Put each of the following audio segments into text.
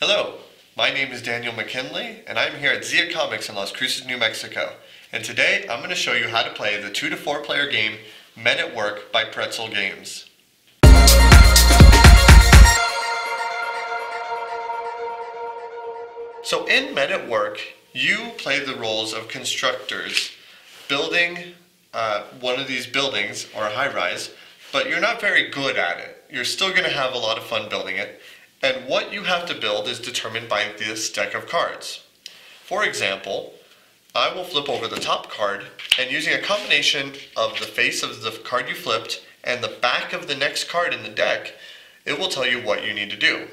Hello, my name is Daniel McKinley, and I'm here at Zia Comics in Las Cruces, New Mexico. And today, I'm going to show you how to play the 2 to 4 player game, Men at Work by Pretzel Games. So in Men at Work, you play the roles of constructors, building one of these buildings, or a high-rise, but you're not very good at it. You're still going to have a lot of fun building it. And what you have to build is determined by this deck of cards. For example, I will flip over the top card, and using a combination of the face of the card you flipped and the back of the next card in the deck, it will tell you what you need to do.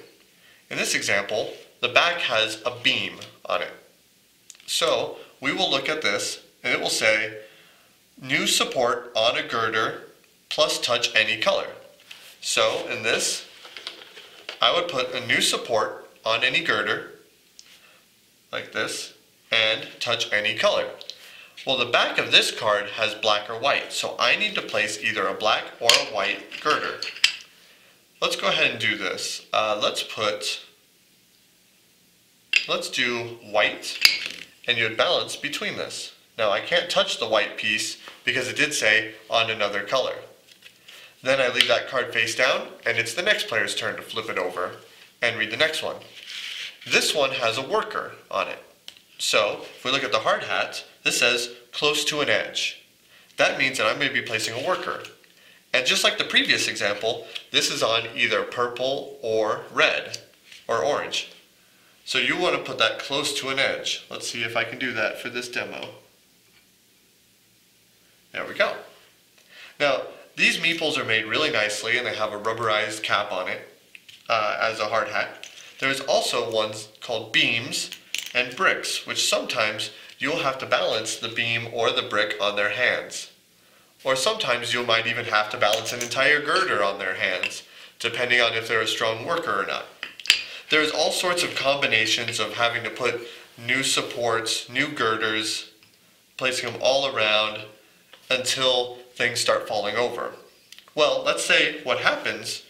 In this example, the back has a beam on it. So we will look at this, and it will say, new support on a girder, plus touch any color. So in this, I would put a new support on any girder, like this, and touch any color. Well, the back of this card has black or white, so I need to place either a black or a white girder. Let's go ahead and do this. Let's do white, and you would balance between this. Now, I can't touch the white piece because it did say on another color. Then I leave that card face down, and it's the next player's turn to flip it over and read the next one. This one has a worker on it. So if we look at the hard hat, this says close to an edge. That means that I'm going to be placing a worker. And just like the previous example, this is on either purple or red or orange. So you want to put that close to an edge. Let's see if I can do that for this demo. There we go. Now, these meeples are made really nicely, and they have a rubberized cap on it as a hard hat. There's also ones called beams and bricks, which sometimes you'll have to balance the beam or the brick on their hands. Or sometimes you might even have to balance an entire girder on their hands, depending on if they're a strong worker or not. There's all sorts of combinations of having to put new supports, new girders, placing them all around until things start falling over. Well, let's say what happens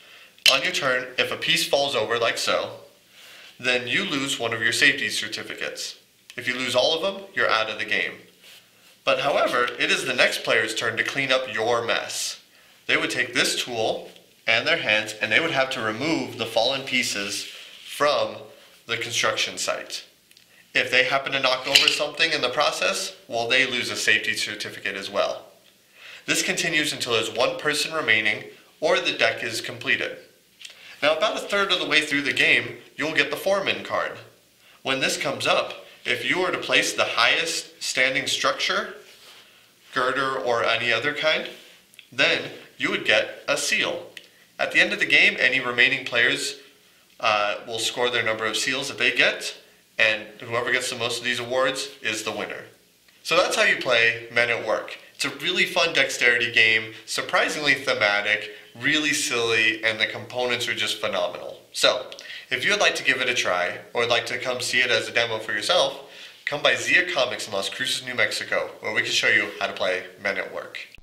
on your turn, if a piece falls over like so, then you lose one of your safety certificates. If you lose all of them, you're out of the game. But however, it is the next player's turn to clean up your mess. They would take this tool and their hands, and they would have to remove the fallen pieces from the construction site. If they happen to knock over something in the process, well, they lose a safety certificate as well. This continues until there's one person remaining or the deck is completed. Now, about 1/3 of the way through the game, you'll get the foreman card. When this comes up, if you were to place the highest standing structure, girder or any other kind, then you would get a seal. At the end of the game, any remaining players will score their number of seals that they get, and whoever gets the most of these awards is the winner. So that's how you play Men at Work. It's a really fun dexterity game, surprisingly thematic, really silly, and the components are just phenomenal. So, if you would like to give it a try, or would like to come see it as a demo for yourself, come by Zia Comics in Las Cruces, New Mexico, where we can show you how to play Men at Work.